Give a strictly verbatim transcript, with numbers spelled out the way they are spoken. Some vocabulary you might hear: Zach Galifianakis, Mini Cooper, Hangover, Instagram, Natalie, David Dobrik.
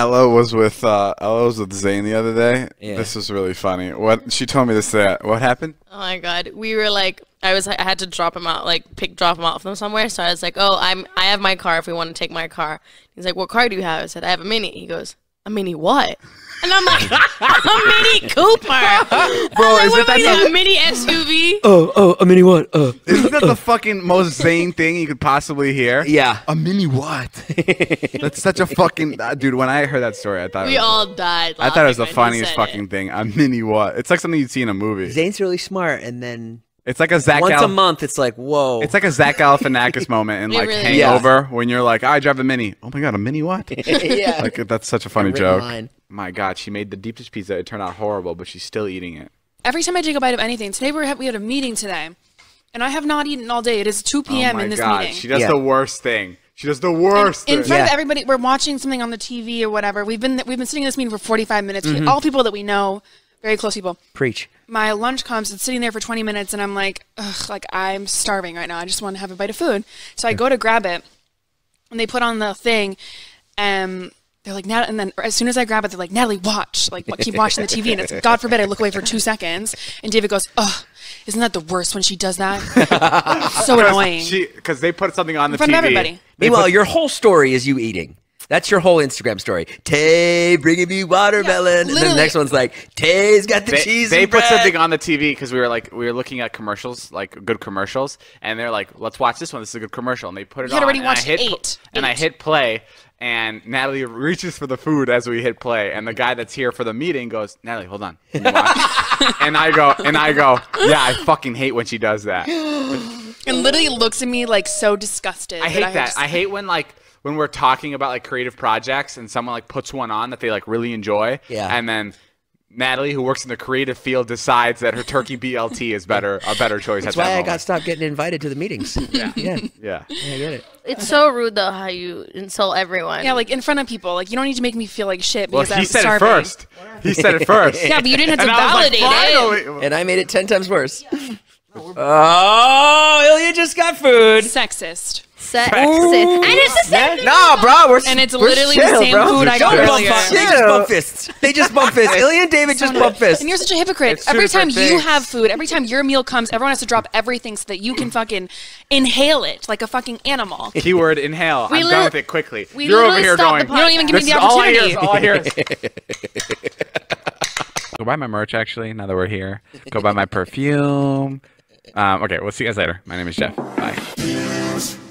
Ella was with uh, Ella was with Zane the other day. Yeah. This was really funny. What she told me this today. What happened? Oh my god, we were like, I was I had to drop him out, like pick drop him off from somewhere. So I was like, oh, I'm I have my car. If we want to take my car, he's like, what car do you have? I said, I have a Mini. He goes, a Mini what? And I'm like, a Mini Cooper. Bro, like, is it that a Mini S U V? Oh, oh, a Mini what? Uh, Isn't that uh, the fucking most Zane thing you could possibly hear? Yeah. A Mini what? That's such a fucking... Uh, dude, when I heard that story, I thought... We it was, all died I thought it was the funniest fucking it. thing. A Mini what? It's like something you'd see in a movie. Zane's really smart, and then... It's like a Zach Once Gal a month, it's like, whoa. It's like a Zach Galifianakis moment in like really Hangover is. when you're like, I drive a Mini. Oh my god, a Mini what? Yeah. Like, that's such a funny joke. Line. My god, she made the deepest pizza. It turned out horrible, but she's still eating it. Every time I take a bite of anything, today we, were, we had a meeting today, and I have not eaten all day. It is two P M Oh in this god. meeting. She does yeah. the worst thing. She does the worst. In, in front yeah. of everybody, we're watching something on the T V or whatever. We've been we've been sitting in this meeting for forty-five minutes. Mm-hmm. All people that we know. Very close people. Preach. My lunch comes, it's sitting there for twenty minutes, and I'm like, ugh, like I'm starving right now. I just want to have a bite of food. So I go to grab it, and they put on the thing, and they're like, Nat, and then as soon as I grab it, they're like, Natalie, watch. Like, keep watching the T V, and it's, God forbid, I look away for two seconds, and David goes, ugh, isn't that the worst when she does that? It's so annoying. Because they put something on the T V. In front of everybody. Meanwhile, your whole story is you eating. That's your whole Instagram story. Tay bringing me watermelon, yeah, and then the next one's like, Tay's got the they, cheese. They and put bread. something on the T V because we were like, we were looking at commercials, like good commercials, and they're like, let's watch this one. This is a good commercial, and they put it you on. Already and watched I hit eight. And eight. I hit play, and Natalie reaches for the food as we hit play, and the guy that's here for the meeting goes, Natalie, hold on, can you watch? and I go, and I go, yeah, I fucking hate when she does that. And literally looks at me like so disgusted. I hate that. I, that. I hate when like. When we're talking about like creative projects and someone like puts one on that they like really enjoy, yeah, and then Natalie, who works in the creative field, decides that her turkey B L T is better a better choice. That's at that why moment. I got stopped getting invited to the meetings. Yeah. Yeah. Yeah. Yeah, I get it. It's so rude though how you insult everyone. Yeah, like in front of people. Like you don't need to make me feel like shit because well, I'm starving. He said it first. He said it first. Yeah, but you didn't have to validate like, it. And I made it ten times worse. Yeah. No, oh, Ilya just got food. Sexist. Sexist. And it's the same. No, bro, we're and it's literally chill, the same bro. food I got earlier. They just bump fists. They just bump fists. Ilya and David so just bump fists. And you're such a hypocrite. It's every time you have food, every time your meal comes, everyone has to drop everything so that you can fucking inhale it like a fucking animal. Keyword inhale. We I'm done with it quickly. We you're over here going. You don't even give me the opportunity. All I hear is, all I hear is. Go buy my merch. Actually, now that we're here, go buy my perfume. Um, okay, we'll see you guys later. My name is Jeff. Bye.